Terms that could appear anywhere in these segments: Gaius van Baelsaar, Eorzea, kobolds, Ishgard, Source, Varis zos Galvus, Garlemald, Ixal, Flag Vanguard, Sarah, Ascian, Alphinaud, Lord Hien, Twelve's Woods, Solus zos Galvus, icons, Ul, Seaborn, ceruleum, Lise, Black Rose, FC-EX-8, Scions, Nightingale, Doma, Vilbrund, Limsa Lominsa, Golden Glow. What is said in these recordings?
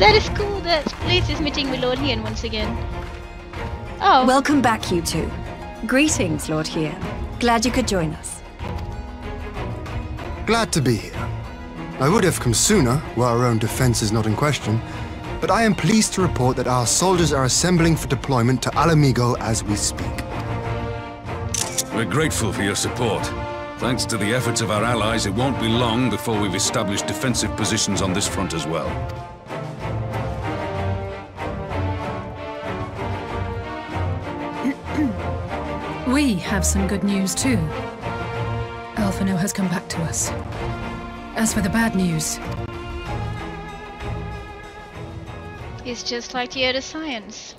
That is cool. That place is meeting with Lord Hien once again. Oh. Welcome back, you two. Greetings, Lord Hien. Glad you could join us. Glad to be here. I would have come sooner, were our own defense is not in question, but I am pleased to report that our soldiers are assembling for deployment to Ala Mhigo as we speak. We're grateful for your support. Thanks to the efforts of our allies, it won't be long before we've established defensive positions on this front as well. We have some good news too. Alphinaud has come back to us. As for the bad news... It's just like the other science.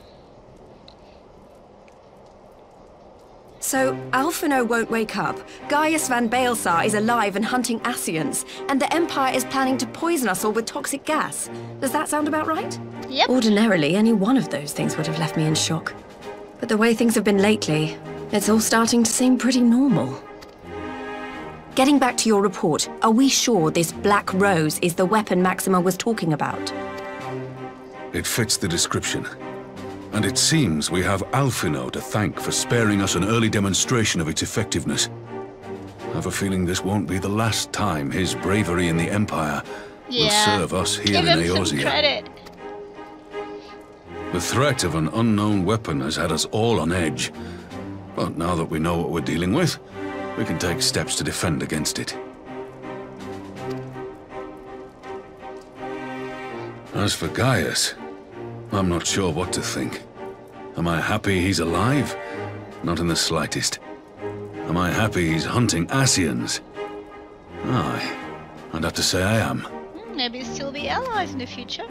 So, Alphinaud won't wake up, Gaius van Baelsaar is alive and hunting Ascians, and the Empire is planning to poison us all with toxic gas. Does that sound about right? Yep. Ordinarily, any one of those things would have left me in shock. But the way things have been lately, it's all starting to seem pretty normal. Getting back to your report, are we sure this Black Rose is the weapon Maxima was talking about? It fits the description. And it seems we have Alphinaud to thank for sparing us an early demonstration of its effectiveness. I have a feeling this won't be the last time his bravery in the Empire will serve us here in Eorzea. The threat of an unknown weapon has had us all on edge. But now that we know what we're dealing with, we can take steps to defend against it. As for Gaius, I'm not sure what to think. Am I happy he's alive? Not in the slightest. Am I happy he's hunting Ascians? Aye. I'd have to say I am. Maybe he'll still be allies in the future.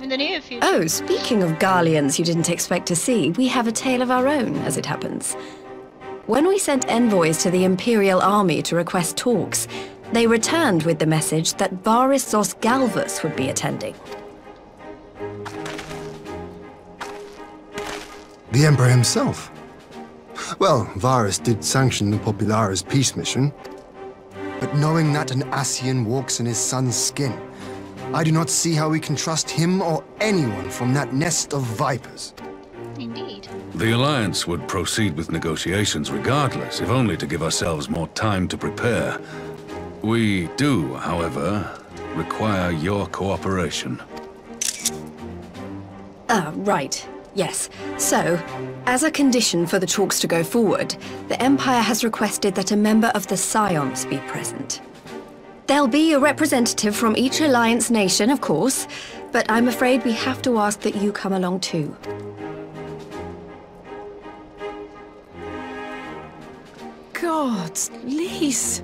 In the near future. Oh, speaking of Garleans you didn't expect to see, we have a tale of our own, as it happens. When we sent envoys to the Imperial Army to request talks, they returned with the message that Varis zos Galvus would be attending. The Emperor himself? Well, Varus did sanction the Populares peace mission, but knowing that an Ascian walks in his son's skin, I do not see how we can trust him or anyone from that nest of vipers. Indeed. The Alliance would proceed with negotiations regardless, if only to give ourselves more time to prepare. We do, however, require your cooperation. Ah, right. Yes. So, as a condition for the talks to go forward, the Empire has requested that a member of the Scions be present. There'll be a representative from each Alliance nation, of course, but I'm afraid we have to ask that you come along too. God, Lise!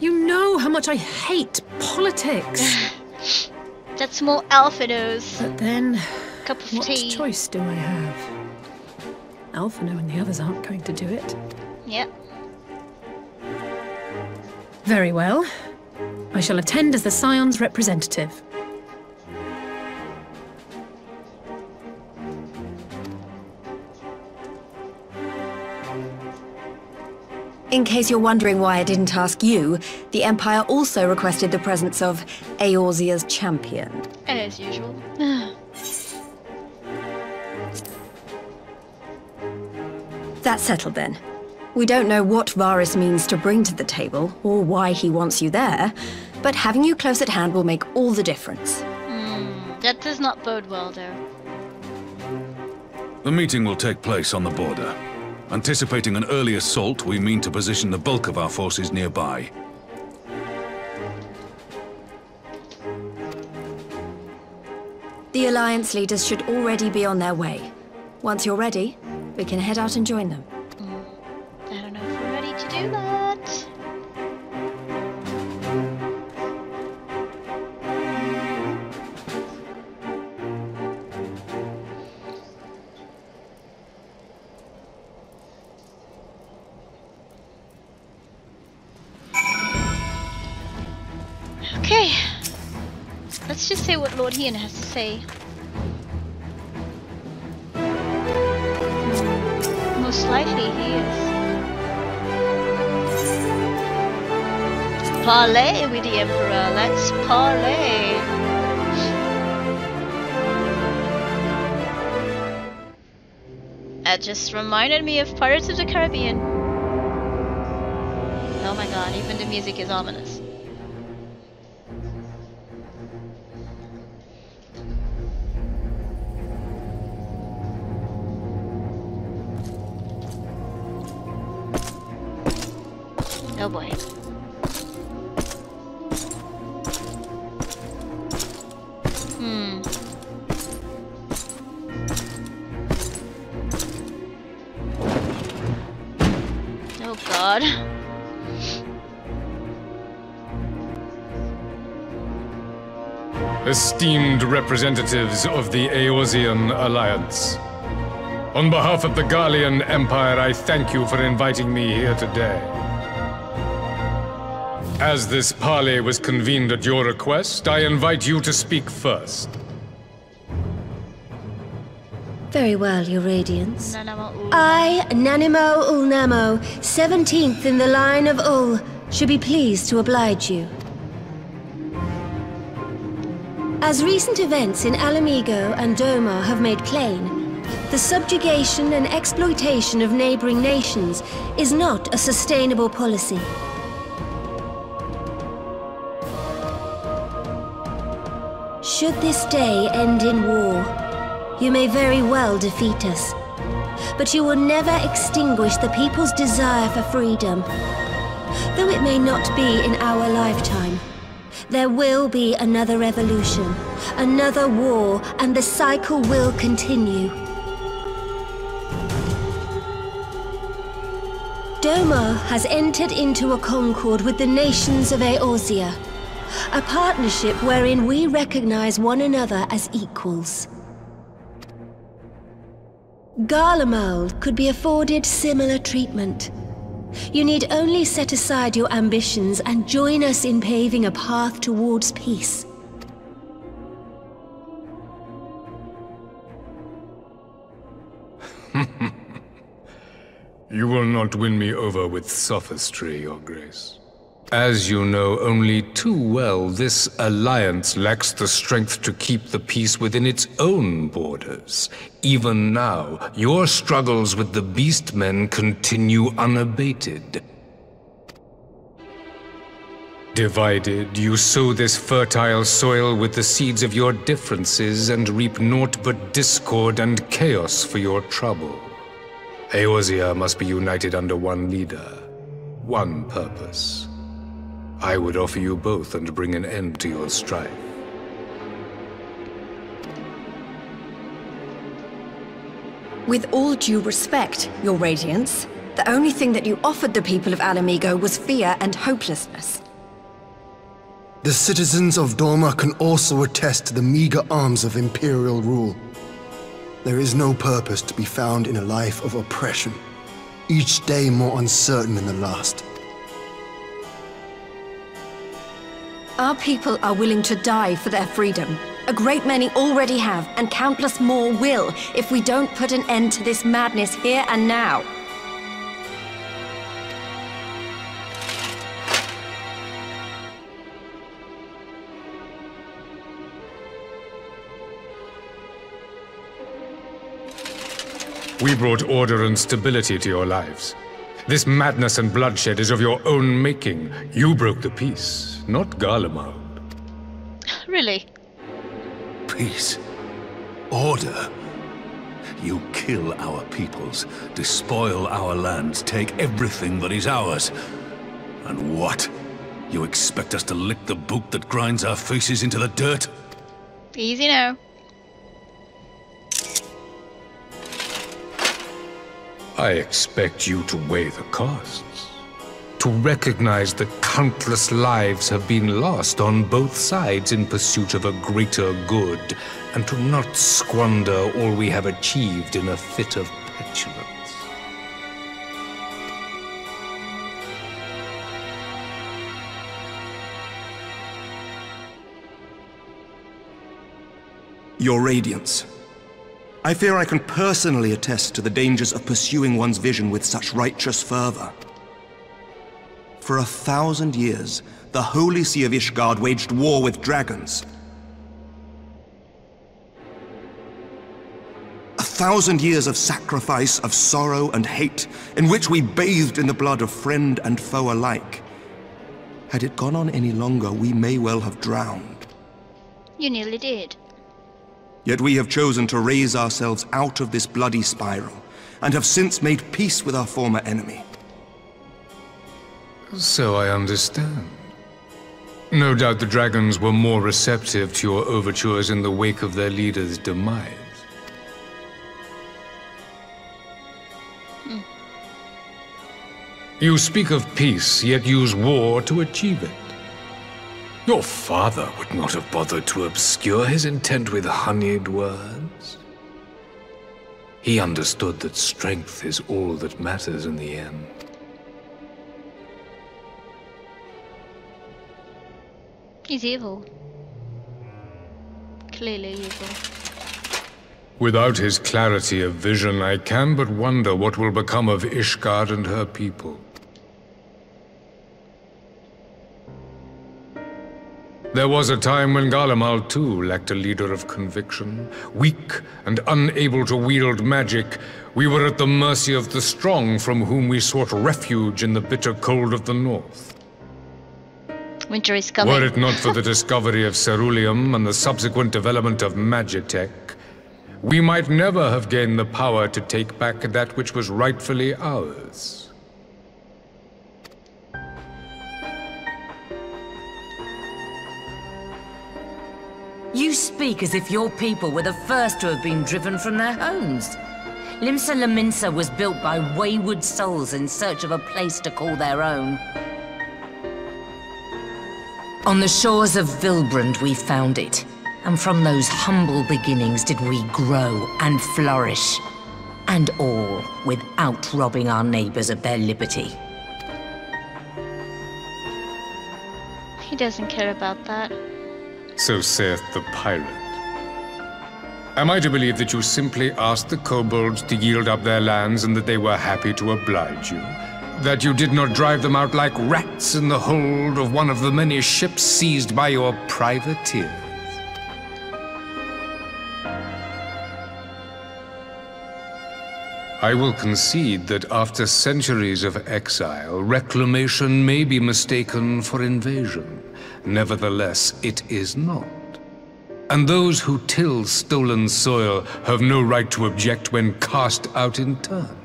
You know how much I hate politics! That's more Alphinaud's. But then... Cup of what tea. Choice do I have? Alphinaud and the others aren't going to do it. Yep. Very well. I shall attend as the Scions' representative. In case you're wondering why I didn't ask you, the Empire also requested the presence of Eorzea's champion. As usual. That's settled then. We don't know what Varus means to bring to the table, or why he wants you there, but having you close at hand will make all the difference. That does not bode well, though. The meeting will take place on the border. Anticipating an early assault, we mean to position the bulk of our forces nearby. The Alliance leaders should already be on their way. Once you're ready, we can head out and join them. I don't know if we're ready to do that. Okay. Let's just say what Lord Hien has to say. Slightly, he is. Parley with the Emperor, let's parley. that just reminded me of Pirates of the Caribbean. Oh my god, even the music is ominous. Oh boy. Oh god. Esteemed representatives of the Eorzean Alliance. On behalf of the Garlean Empire, I thank you for inviting me here today. As this parley was convened at your request, I invite you to speak first. Very well, Your Radiance. I, Nanamo Ulnamo, 17th in the line of Ul, should be pleased to oblige you. As recent events in Ala Mhigo and Doma have made plain, the subjugation and exploitation of neighboring nations is not a sustainable policy. Should this day end in war, you may very well defeat us, but you will never extinguish the people's desire for freedom. Though it may not be in our lifetime, there will be another revolution, another war, and the cycle will continue. Doma has entered into a concord with the nations of Eorzea. A partnership wherein we recognize one another as equals. Garlemald could be afforded similar treatment. You need only set aside your ambitions and join us in paving a path towards peace. You will not win me over with sophistry, Your Grace. As you know only too well, this alliance lacks the strength to keep the peace within its own borders. Even now, your struggles with the Beastmen continue unabated. Divided, you sow this fertile soil with the seeds of your differences and reap naught but discord and chaos for your trouble. Eorzea must be united under one leader, one purpose. I would offer you both and bring an end to your strife. With all due respect, Your Radiance, the only thing that you offered the people of Ala Mhigo was fear and hopelessness. The citizens of Doma can also attest to the meager arms of imperial rule. There is no purpose to be found in a life of oppression, each day more uncertain than the last. Our people are willing to die for their freedom. A great many already have, and countless more will, if we don't put an end to this madness here and now. We brought order and stability to your lives. This madness and bloodshed is of your own making. You broke the peace, not Garlemald. Really? Peace? Order? You kill our peoples, despoil our lands, take everything that is ours. And what? You expect us to lick the boot that grinds our faces into the dirt? Easy now. I expect you to weigh the costs, to recognize that countless lives have been lost on both sides in pursuit of a greater good, and to not squander all we have achieved in a fit of petulance. Your Radiance. I fear I can personally attest to the dangers of pursuing one's vision with such righteous fervor. For 1,000 years, the Holy See of Ishgard waged war with dragons. A 1,000 years of sacrifice, of sorrow and hate, in which we bathed in the blood of friend and foe alike. Had it gone on any longer, we may well have drowned. You nearly did. Yet we have chosen to raise ourselves out of this bloody spiral, and have since made peace with our former enemy. So I understand. No doubt the dragons were more receptive to your overtures in the wake of their leader's demise. Mm. You speak of peace, yet use war to achieve it. Your father would not have bothered to obscure his intent with honeyed words. He understood that strength is all that matters in the end. He's evil. Clearly evil. Without his clarity of vision, I can but wonder what will become of Ishgard and her people. There was a time when Garlemald too lacked a leader of conviction. Weak and unable to wield magic, we were at the mercy of the strong from whom we sought refuge in the bitter cold of the north. Winter is coming. Were it not for the discovery of ceruleum and the subsequent development of magitech, we might never have gained the power to take back that which was rightfully ours. You speak as if your people were the first to have been driven from their homes. Limsa Lominsa was built by wayward souls in search of a place to call their own. On the shores of Vilbrund we found it, and from those humble beginnings did we grow and flourish, and all without robbing our neighbors of their liberty. He doesn't care about that. So saith the pirate. Am I to believe that you simply asked the kobolds to yield up their lands and that they were happy to oblige you? That you did not drive them out like rats in the hold of one of the many ships seized by your privateers? I will concede that after centuries of exile, reclamation may be mistaken for invasion. Nevertheless, it is not. And those who till stolen soil have no right to object when cast out in turn.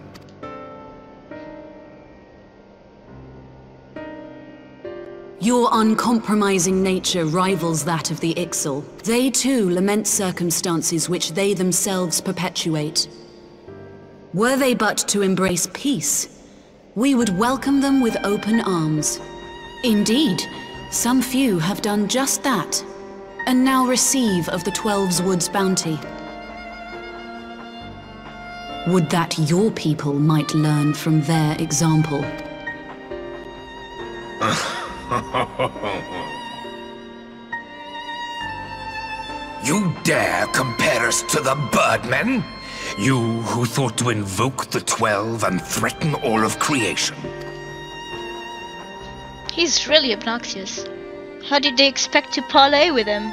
Your uncompromising nature rivals that of the Ixal. They too lament circumstances which they themselves perpetuate. Were they but to embrace peace, we would welcome them with open arms. Indeed, some few have done just that, and now receive of the Twelve's Woods bounty. Would that your people might learn from their example. You dare compare us to the Birdmen? You who thought to invoke the 12 and threaten all of creation. He's really obnoxious. How did they expect to parley with him?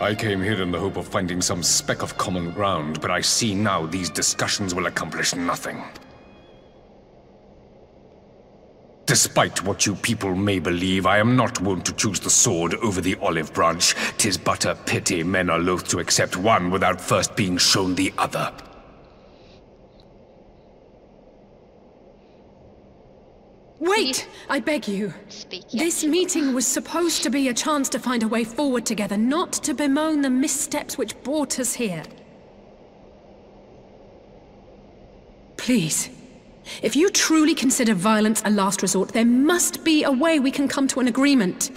I came here in the hope of finding some speck of common ground, but I see now these discussions will accomplish nothing. Despite what you people may believe, I am not wont to choose the sword over the olive branch. 'Tis but a pity men are loath to accept one without first being shown the other. Wait! I beg you. Speak, yes. This meeting was supposed to be a chance to find a way forward together, not to bemoan the missteps which brought us here. Please, if you truly consider violence a last resort, there must be a way we can come to an agreement.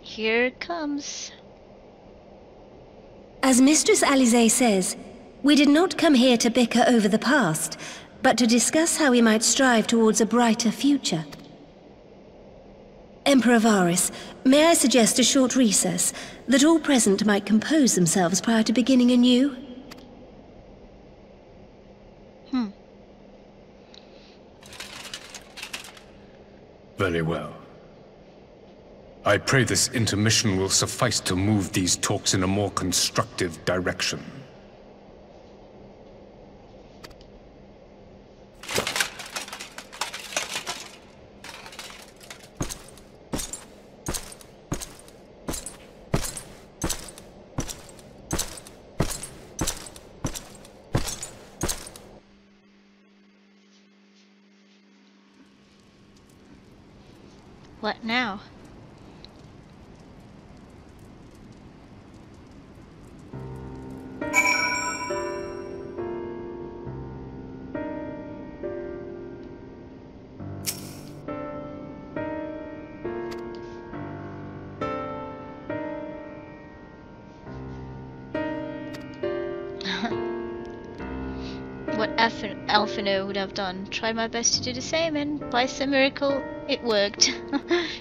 Here it comes. As Mistress Alize says, we did not come here to bicker over the past, but to discuss how we might strive towards a brighter future. Emperor Varis, may I suggest a short recess, that all present might compose themselves prior to beginning anew? Very well. I pray this intermission will suffice to move these talks in a more constructive direction. What now? What Alphinaud would have done, tried my best to do the same, and by some miracle, it worked.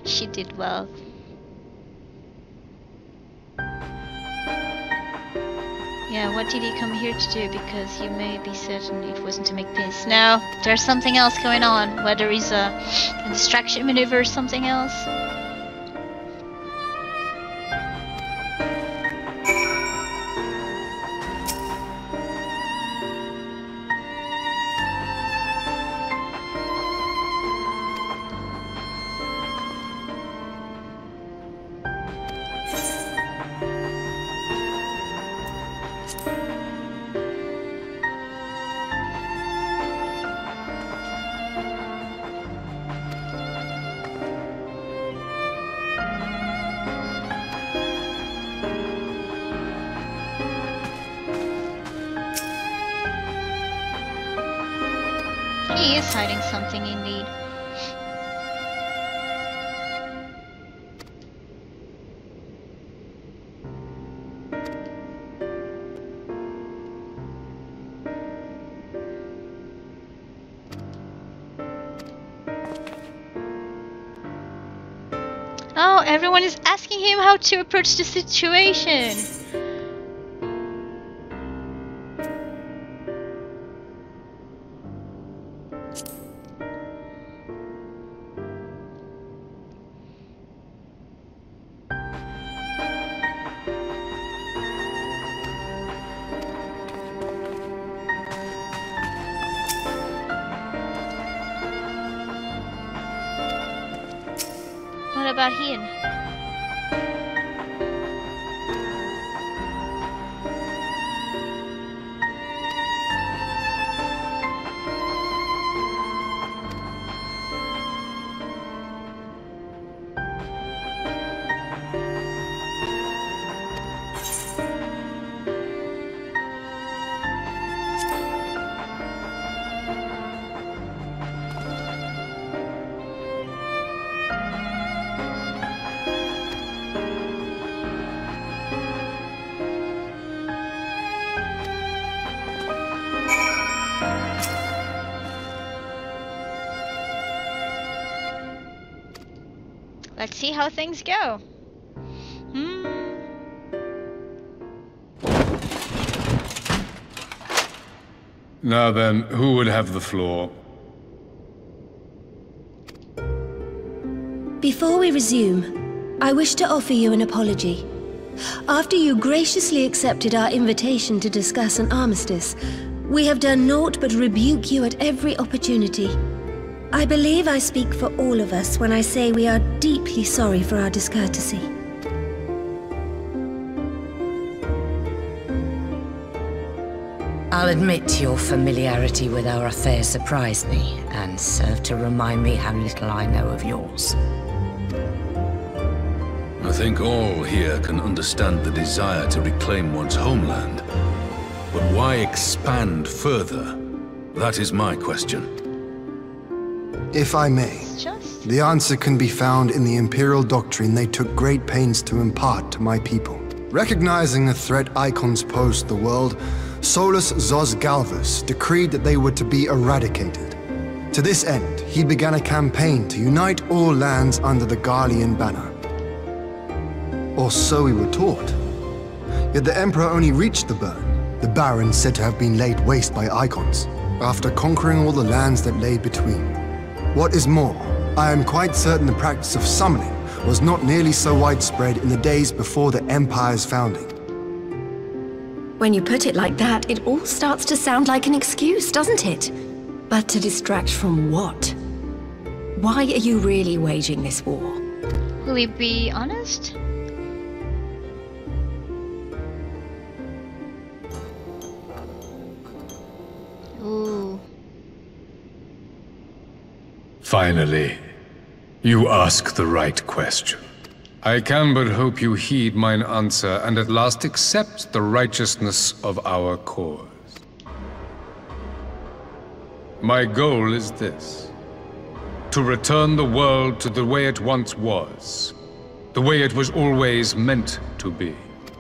She did well. Yeah, what did he come here to do? Because you may be certain it wasn't to make peace. No, there's something else going on. Whether it's a distraction maneuver or something else. He is hiding something indeed. Oh, everyone is asking him how to approach the situation. About Hien. Let's see how things go. Now then, who would have the floor? Before we resume, I wish to offer you an apology. After you graciously accepted our invitation to discuss an armistice, we have done naught but rebuke you at every opportunity. I believe I speak for all of us when I say we are deeply sorry for our discourtesy. I'll admit your familiarity with our affair surprised me, and served to remind me how little I know of yours. I think all here can understand the desire to reclaim one's homeland, but why expand further? That is my question. If I may, the answer can be found in the Imperial doctrine they took great pains to impart to my people. Recognizing the threat icons posed the world, Solus zos Galvus decreed that they were to be eradicated. To this end, he began a campaign to unite all lands under the Garlean banner. Or so we were taught. Yet the Emperor only reached the burn, the barons said to have been laid waste by icons, after conquering all the lands that lay between. What is more, I am quite certain the practice of summoning was not nearly so widespread in the days before the Empire's founding. When you put it like that, it all starts to sound like an excuse, doesn't it? But to distract from what? Why are you really waging this war? Will you be honest? Ooh. Finally, you ask the right question. I can but hope you heed mine answer and at last accept the righteousness of our cause. My goal is this: to return the world to the way it once was, the way it was always meant to be.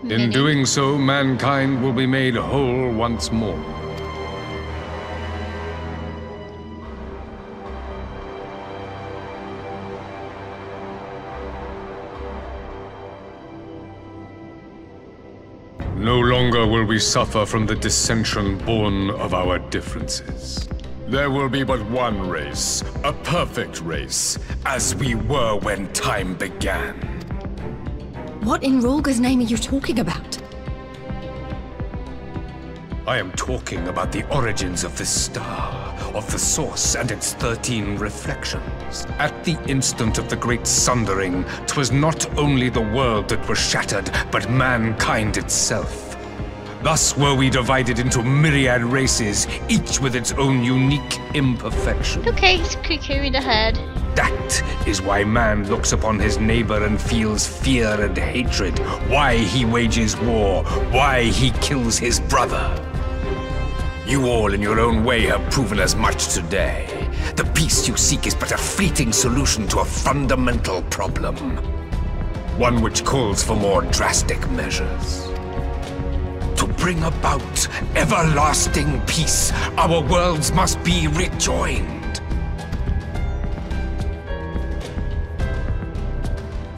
In doing so, mankind will be made whole once more. No longer will we suffer from the dissension born of our differences. There will be but one race, a perfect race, as we were when time began. What in Rolga's name are you talking about? I am talking about the origins of this star, of the Source and its 13 reflections. At the instant of the great sundering, 'twas not only the world that was shattered, but mankind itself. Thus were we divided into myriad races, each with its own unique imperfection. Okay, he's carried ahead. That is why man looks upon his neighbor and feels fear and hatred, why he wages war, why he kills his brother. You all in your own way have proven as much today. The peace you seek is but a fleeting solution to a fundamental problem, one which calls for more drastic measures. To bring about everlasting peace, our worlds must be rejoined.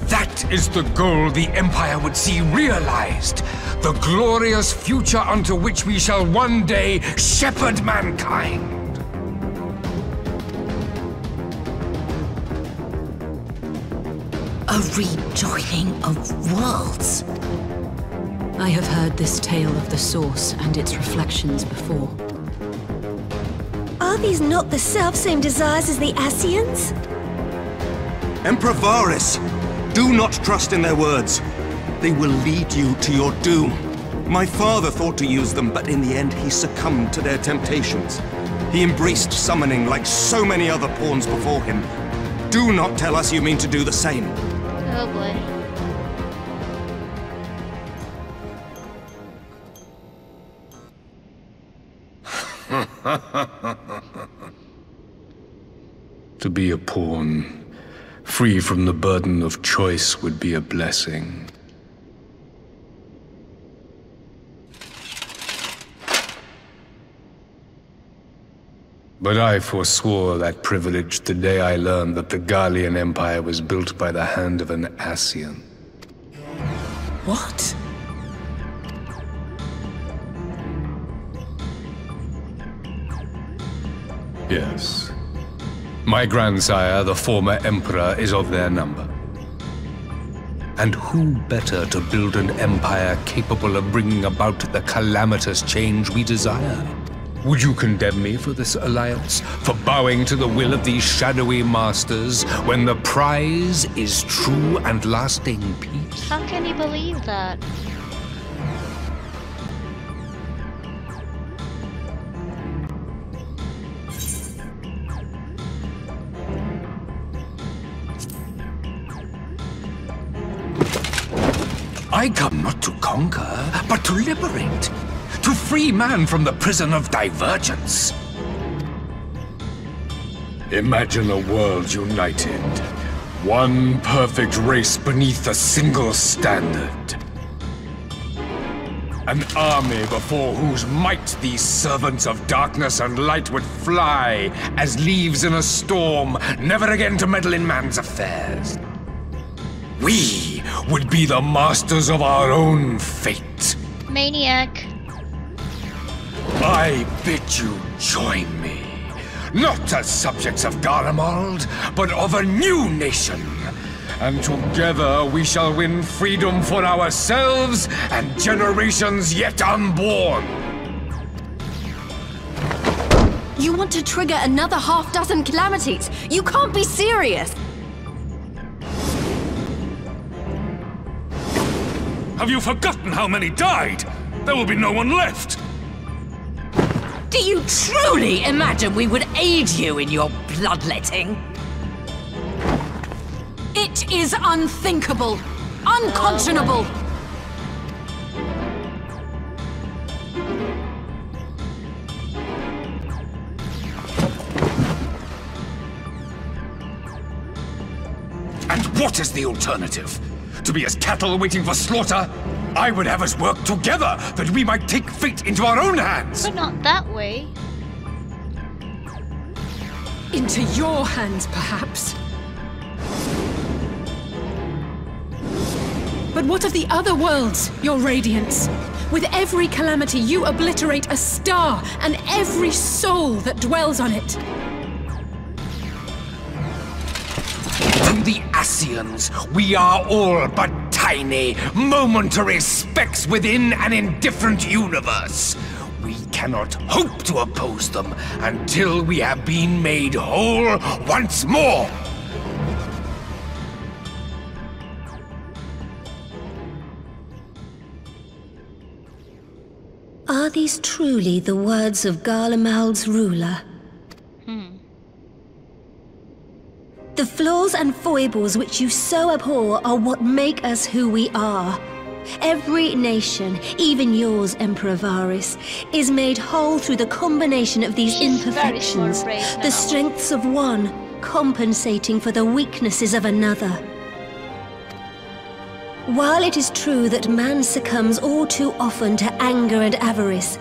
That is the goal the Empire would see realized, the glorious future unto which we shall one day shepherd mankind. A rejoining of worlds? I have heard this tale of the Source and its reflections before. Are these not the selfsame desires as the Ascians? Emperor Varis, do not trust in their words. They will lead you to your doom. My father thought to use them, but in the end he succumbed to their temptations. He embraced summoning like so many other pawns before him. Do not tell us you mean to do the same. Oh boy. To be a pawn, free from the burden of choice, would be a blessing. But I forswore that privilege the day I learned that the Garlean Empire was built by the hand of an Ascian. What? Yes. My grandsire, the former emperor, is of their number. And who better to build an empire capable of bringing about the calamitous change we desire? Would you condemn me for this alliance, for bowing to the will of these shadowy masters, when the prize is true and lasting peace? How can you believe that? I come not to conquer, but to liberate, to free man from the prison of divergence. Imagine a world united, one perfect race beneath a single standard. An army before whose might these servants of darkness and light would fly as leaves in a storm, never again to meddle in man's affairs. We would be the masters of our own fate. Maniac. I bid you join me, not as subjects of Garlemald, but of a new nation, and together we shall win freedom for ourselves and generations yet unborn. You want to trigger another half-dozen calamities? You can't be serious! Have you forgotten how many died? There will be no one left! Do you truly imagine we would aid you in your bloodletting? It is unthinkable, unconscionable! And what is the alternative? To be as cattle waiting for slaughter? I would have us work together, that we might take fate into our own hands! But not that way. Into your hands, perhaps. But what of the other worlds, your radiance? With every calamity, you obliterate a star and every soul that dwells on it. To the Ascians, we are all but tiny, momentary specks within an indifferent universe. We cannot hope to oppose them until we have been made whole once more. Are these truly the words of Garlemald's ruler? The flaws and foibles which you so abhor are what make us who we are. Every nation, even yours, Emperor Varis, is made whole through the combination of these imperfections, the strengths of one compensating for the weaknesses of another. While it is true that man succumbs all too often to anger and avarice,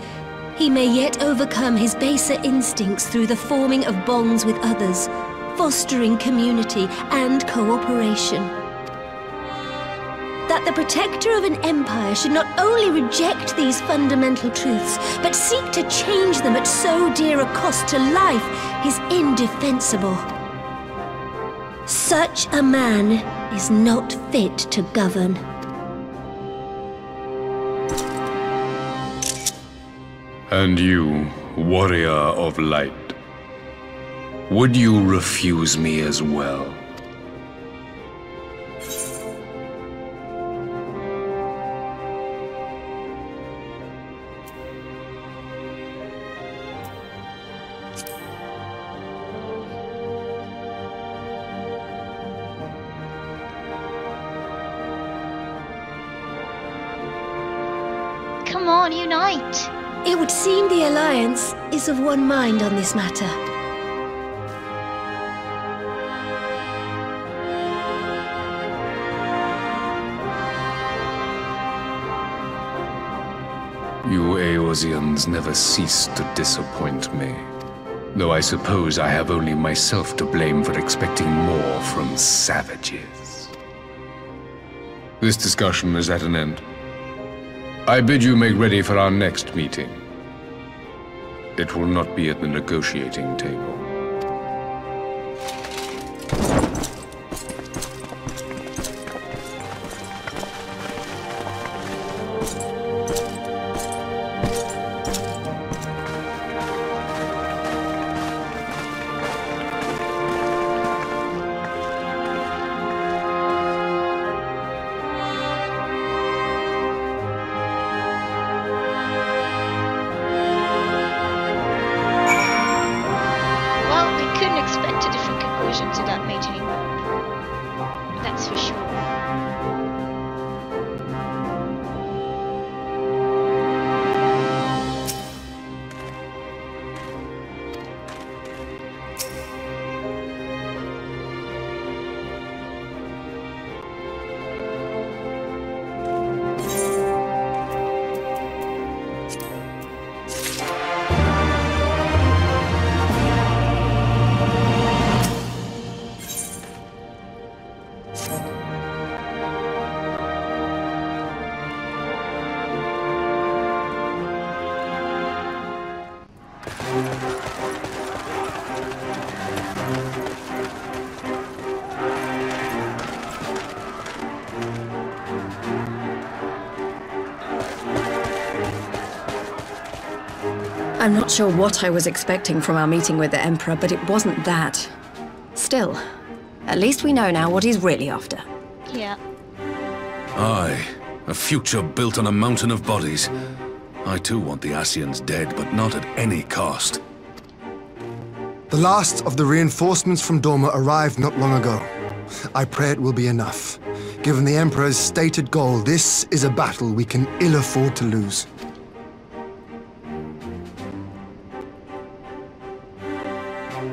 he may yet overcome his baser instincts through the forming of bonds with others, fostering community and cooperation. That the protector of an empire should not only reject these fundamental truths, but seek to change them at so dear a cost to life is indefensible. Such a man is not fit to govern. And you, warrior of light, would you refuse me as well? Come on, unite! It would seem the Alliance is of one mind on this matter. You Eorzeans never cease to disappoint me, though I suppose I have only myself to blame for expecting more from savages. This discussion is at an end. I bid you make ready for our next meeting. It will not be at the negotiating table. I'm not sure what I was expecting from our meeting with the Emperor, but it wasn't that. Still, at least we know now what he's really after. Yeah. Aye. A future built on a mountain of bodies. I too want the Ascians dead, but not at any cost. The last of the reinforcements from Doma arrived not long ago. I pray it will be enough. Given the Emperor's stated goal, this is a battle we can ill afford to lose.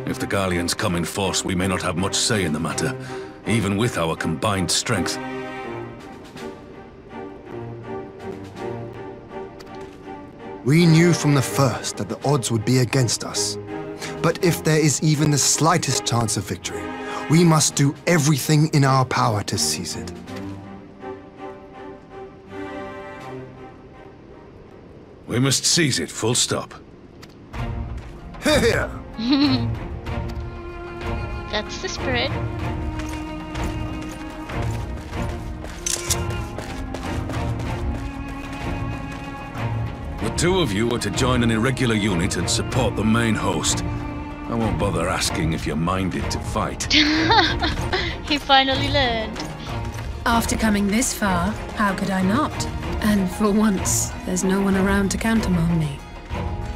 If the Garleans come in force, we may not have much say in the matter, even with our combined strength. We knew from the first that the odds would be against us. But if there is even the slightest chance of victory, we must do everything in our power to seize it. We must seize it, full stop. Here! That's the spirit. The two of you are to join an irregular unit and support the main host. I won't bother asking if you're minded to fight. He finally learned. After coming this far, how could I not? And for once, there's no one around to countermand me.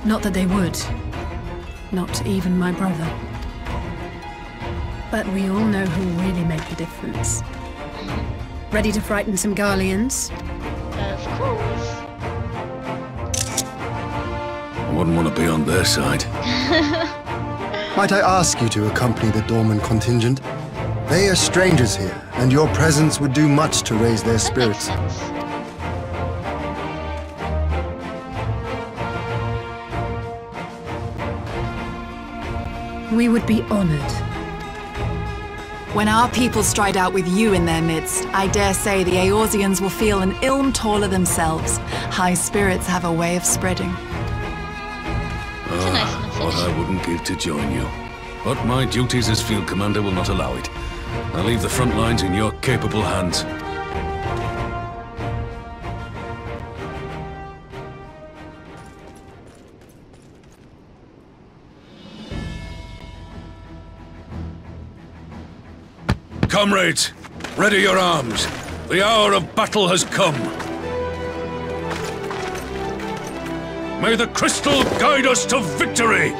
Not that they would. Not even my brother. But we all know who really make the difference. Ready to frighten some Garleans? Of course. I wouldn't want to be on their side. Might I ask you to accompany the Dorman contingent? They are strangers here, and your presence would do much to raise their spirits. That makes sense. We would be honored. When our people stride out with you in their midst, I dare say the Eorzeans will feel an ilm taller themselves. High spirits have a way of spreading. What I wouldn't give to join you. But my duties as field commander will not allow it. I'll leave the front lines in your capable hands. Comrades, ready your arms. The hour of battle has come. May the crystal guide us to victory!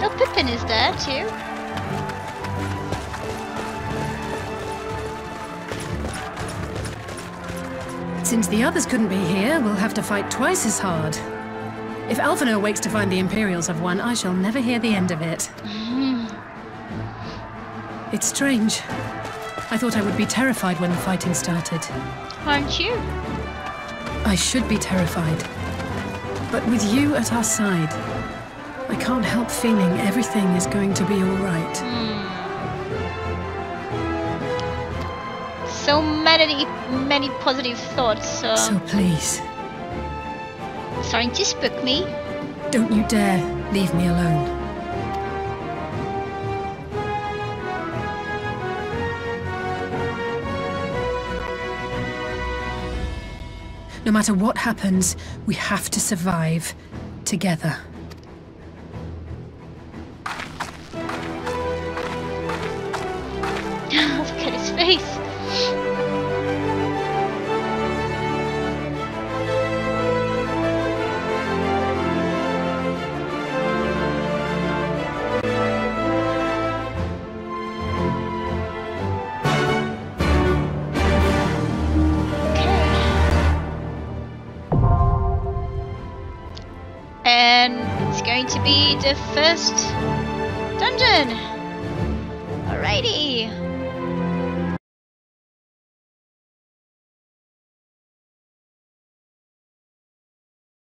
The Pippin is there too. Since the others couldn't be here, we'll have to fight twice as hard. If Alphinaud wakes to find the Imperials have won, I shall never hear the end of it. It's strange. I thought I would be terrified when the fighting started. Aren't you? I should be terrified. But with you at our side, I can't help feeling everything is going to be all right. So many positive thoughts. So please. Starting to spook me. Don't you dare leave me alone. No matter what happens, we have to survive together. Look at his face. To be the first dungeon. Alrighty.